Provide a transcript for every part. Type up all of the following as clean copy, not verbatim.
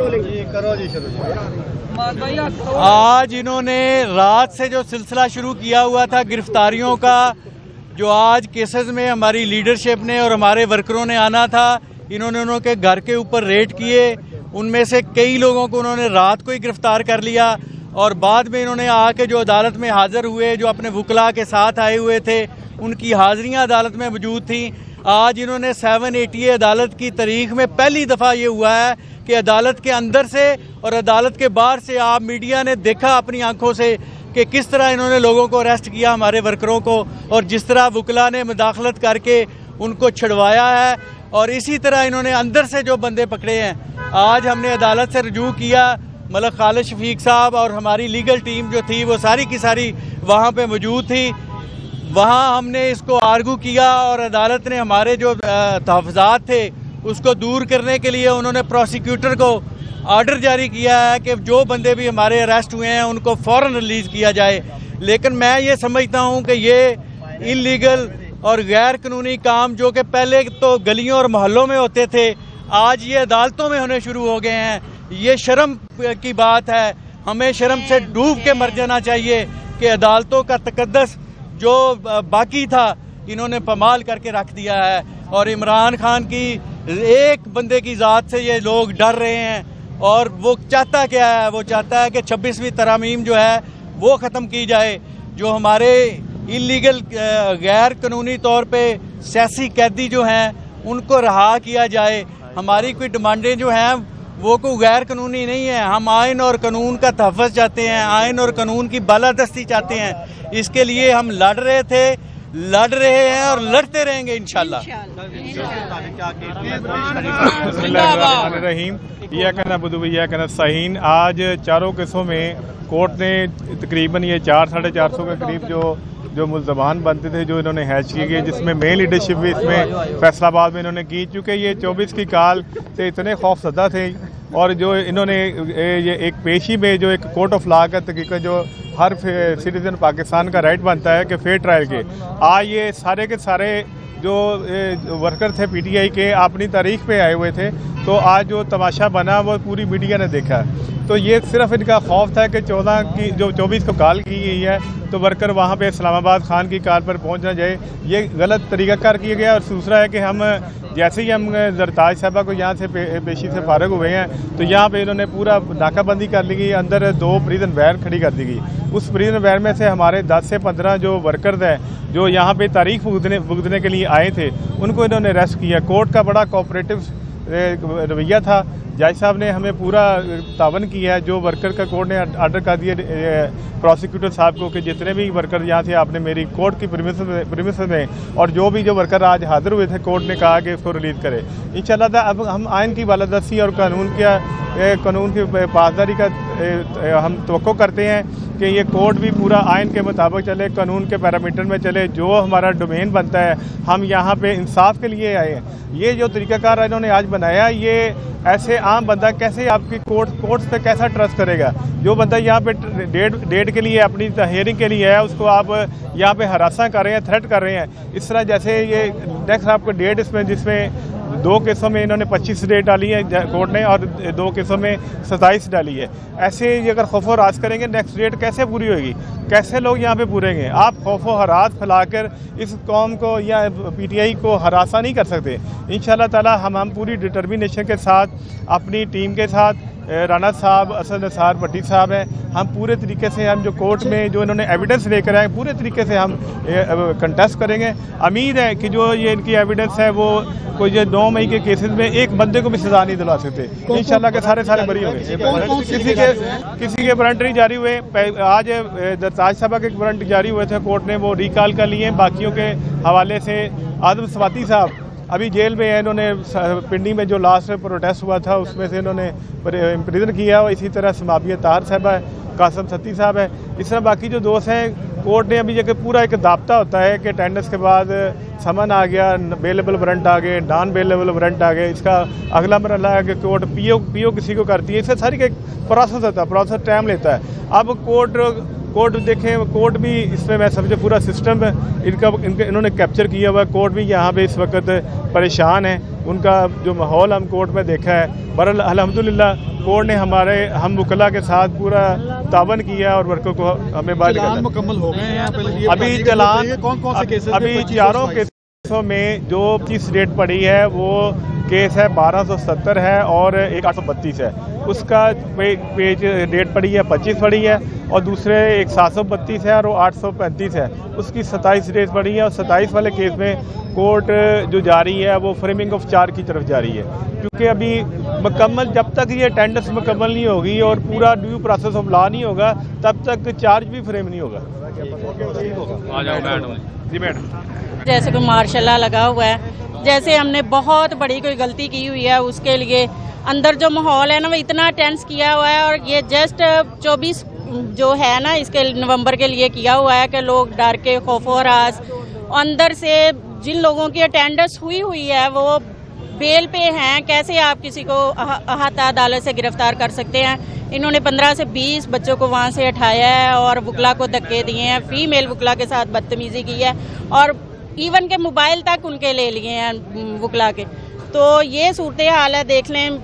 आज इन्होंने रात से जो सिलसिला शुरू किया हुआ था गिरफ्तारियों का, जो आज केसेस में हमारी लीडरशिप ने और हमारे वर्करों ने आना था, इन्होंने उनके घर के ऊपर रेड किए। उनमें से कई लोगों को उन्होंने रात को ही गिरफ्तार कर लिया और बाद में इन्होंने आके जो अदालत में हाज़िर हुए, जो अपने वुकला के साथ आए हुए थे, उनकी हाज़िरियाँ अदालत में मौजूद थीं। आज इन्होंने 780 अदालत की तारीख में पहली दफ़ा ये हुआ है कि अदालत के अंदर से और अदालत के बाहर से आप मीडिया ने देखा अपनी आँखों से कि किस तरह इन्होंने लोगों को अरेस्ट किया, हमारे वर्करों को, और जिस तरह वुकला ने मुदाखलत करके उनको छुड़वाया है। और इसी तरह इन्होंने अंदर से जो बंदे पकड़े हैं, आज हमने अदालत से रजू किया, मतलब खालिद शफीक साहब और हमारी लीगल टीम जो थी वो सारी की सारी वहाँ पे मौजूद थी। वहाँ हमने इसको आर्गू किया और अदालत ने हमारे जो तहफ़्ज़ात थे उसको दूर करने के लिए उन्होंने प्रोसिक्यूटर को आर्डर जारी किया है कि जो बंदे भी हमारे अरेस्ट हुए हैं उनको फ़ौरन रिलीज़ किया जाए। लेकिन मैं ये समझता हूँ कि ये इल्लीगल और गैर कानूनी काम जो कि पहले तो गलियों और मोहल्लों में होते थे, आज ये अदालतों में होने शुरू हो गए हैं। ये शर्म की बात है, हमें शर्म से डूब के मर जाना चाहिए कि अदालतों का तकद्दस जो बाकी था इन्होंने पमाल करके रख दिया है। और इमरान खान की एक बंदे की ज़ात से ये लोग डर रहे हैं और वो चाहता क्या है, वो चाहता है कि 26वीं तरमीम जो है वो ख़त्म की जाए, जो हमारे इलीगल गैर कानूनी तौर पे सियासी कैदी जो हैं उनको रहा किया जाए। हमारी कोई डिमांडें जो हैं वो कोई गैर कानूनी नहीं है, हम आइन और कानून का तहफ़्फ़ुज़ चाहते हैं, आइन और कानून की बालादस्ती चाहते हैं। इसके लिए हम लड़ रहे थे, लड़ रहे हैं और लड़ते रहेंगे इंशाल्लाह। आज चारों केसों में कोर्ट ने तकरीबन ये 400-450 के करीब जो मुल्ज़मान बनते थे जो इन्होंने हैच की गई, जिसमें मेन लीडरशिप भी इसमें फैसलाबाद में इन्होंने की, चूँकि ये 24 की काल से इतने खौफजदा थे। और जो इन्होंने ये एक पेशी में जो एक कोर्ट ऑफ लॉ का तरीका जो हर सिटीज़न पाकिस्तान का राइट बनता है कि फेयर ट्रायल के, आज ये सारे के सारे जो वर्कर थे पीटीआई के अपनी तारीख पे आए हुए थे, तो आज जो तमाशा बना वो पूरी मीडिया ने देखा। तो ये सिर्फ इनका खौफ था कि 24 को कॉल की गई है तो वर्कर वहाँ पे इस्लामाबाद खान की कार पर पहुँच ना जाए, ये गलत तरीका कार किया गया। और दूसरा है कि हम जैसे ही हम जरताज साहबा को यहाँ से पेशी से फारग हुए हैं तो यहाँ पे इन्होंने पूरा नाकाबंदी कर ली गई, अंदर 2 प्रिजन वैन खड़ी कर दी गई। उस प्रिजन वैन में से हमारे 10 से 15 जो वर्कर्स हैं जो यहाँ पे तारीख भुगतने के लिए आए थे उनको इन्होंने अरेस्ट किया। कोर्ट का बड़ा कोऑपरेटिव रवैया था, जज साहब ने हमें पूरा तावन किया है। जो वर्कर का कोर्ट ने आर्डर कर दिया प्रोसिक्यूटर साहब को कि जितने भी वर्कर यहाँ थे आपने मेरी कोर्ट की प्रीमिस में, और जो वर्कर आज हाजिर हुए थे कोर्ट ने कहा कि उसको रिलीज़ करें इंशाल्लाह। अब हम आइन की बालादस्ती और कानून की पासदारी का हम तवक्को करते हैं कि ये कोर्ट भी पूरा आइन के मुताबिक चले, कानून के पैरामीटर में चले, जो हमारा डोमेन बनता है। हम यहाँ पे इंसाफ के लिए आए हैं। ये जो तरीक़ाकार इन्होंने आज बनाया, ये ऐसे आम बंदा कैसे आपकी कोर्ट्स पे कैसा ट्रस्ट करेगा। जो बंदा यहाँ पे डेट के लिए अपनी हियरिंग के लिए है उसको आप यहाँ पे हरासा कर रहे हैं, थ्रेट कर रहे हैं इस तरह। जैसे ये नेक्स्ट आपको डेट इसमें, जिसमें 2 केसों में इन्होंने 25 डेट डाली है कोर्ट ने और 2 केसों में 27 डाली है, ऐसे ये अगर खौफ और हरास करेंगे नेक्स्ट डेट कैसे पूरी होगी, कैसे लोग यहाँ पे पूरेंगे। आप खौफ और हरास फैलाकर इस कौम को या पीटीआई को हरासा नहीं कर सकते। इंशाल्लाह ताला हम पूरी डिटर्मिनेशन के साथ अपनी टीम के साथ, राणा साहब, असद नसीर भट्टी साहब हैं, हम पूरे तरीके से हम जो कोर्ट में जो इन्होंने एविडेंस लेकर आए पूरे तरीके से हम कंटेस्ट करेंगे। उम्मीद है कि जो ये इनकी एविडेंस है वो कोई ये 9 मई के केसेस में एक बंदे को भी सज़ा नहीं दिला सकते इंशाल्लाह के सारे बरी होंगे। किसी के वारंट नहीं जारी हुए, आज दरताज साहबा के वारंट जारी हुए थे कोर्ट ने वो रिकॉल कर लिए, बाकियों के हवाले से आज़म स्वाति साहब अभी जेल में है, इन्होंने पिंडी में जो लास्ट प्रोटेस्ट हुआ था उसमें से इन्होंने इम्प्रिजन किया। और इसी तरह समाबिया तार साहब है, कासम सत्ती साहब है, इस तरह बाकी जो दोस्त हैं कोर्ट ने अभी जगह पूरा एक दाब्ता होता है कि टेंडर्स के बाद समन आ गया, बेलेबल वारंट आ गए, नॉन बेलेबल वारंट आ गए, इसका अगला मरला है कि कोर्ट पीओ किसी को करती है, इससे सारी एक प्रोसेस होता है, प्रोसेस टाइम लेता है। अब कोर्ट कोर्ट देखें, कोर्ट भी इसमें मैं समझे पूरा सिस्टम इनका इन्होंने कैप्चर किया हुआ है। कोर्ट भी यहाँ पे इस वक्त परेशान है, उनका जो माहौल हम कोर्ट में देखा है। बहरहाल अल्हम्दुलिल्लाह कोर्ट ने हमारे हम वकला के साथ पूरा तावन किया और वर्कों को हमें बाहर मुकम्मल हो गए। अभी चलान कौन कौन से केसेस, अभी चारों केसों में जो किस रेट पड़ी है वो केस है 1270 है और एक 832 है, उसका पेज रेट पड़ी है 25 पड़ी है, और दूसरे एक 732 है और 835 है, उसकी 27 रेट पड़ी है। और 27 वाले केस में कोर्ट जो जारी है वो फ्रेमिंग ऑफ चार्ज की तरफ जारी है, क्योंकि अभी मुकम्मल जब तक ये टेंडर्स मुकम्मल नहीं होगी और पूरा ड्यू प्रोसेस ऑफ लॉ नहीं होगा तब तक चार्ज भी फ्रेम नहीं होगा। जी मैडम, जैसे कोई मार्शल लॉ लगा हुआ है, जैसे हमने बहुत बड़ी कोई गलती की हुई है, उसके लिए अंदर जो माहौल है ना वो इतना टेंस किया हुआ है। और ये जस्ट 24 जो है ना इसके नवंबर के लिए किया हुआ है कि लोग डर के खौफो हरास, अंदर से जिन लोगों की अटेंडेंस हुई है वो बेल पे हैं। कैसे आप किसी को अहाता अदालत से गिरफ्तार कर सकते हैं? इन्होंने 15 से 20 बच्चों को वहाँ से हटाया है और वकला को धक्के दिए हैं, फीमेल वकला के साथ बदतमीजी की है और इवन के मोबाइल तक उनके ले लिए हैं वकला के। तो ये सूरत हाल है, देख लें।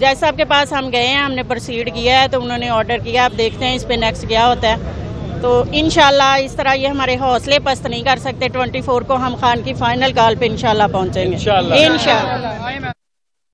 जज साहब के पास हम गए हैं, हमने प्रोसीड किया है तो उन्होंने ऑर्डर किया, आप देखते हैं इस पर नेक्स्ट क्या होता है। तो इंशाल्लाह इस तरह ये हमारे हौसले पस्त नहीं कर सकते। 24 को हम खान की फाइनल कॉल पे इंशाल्लाह पहुँचेंगे। इंशाल्लाह।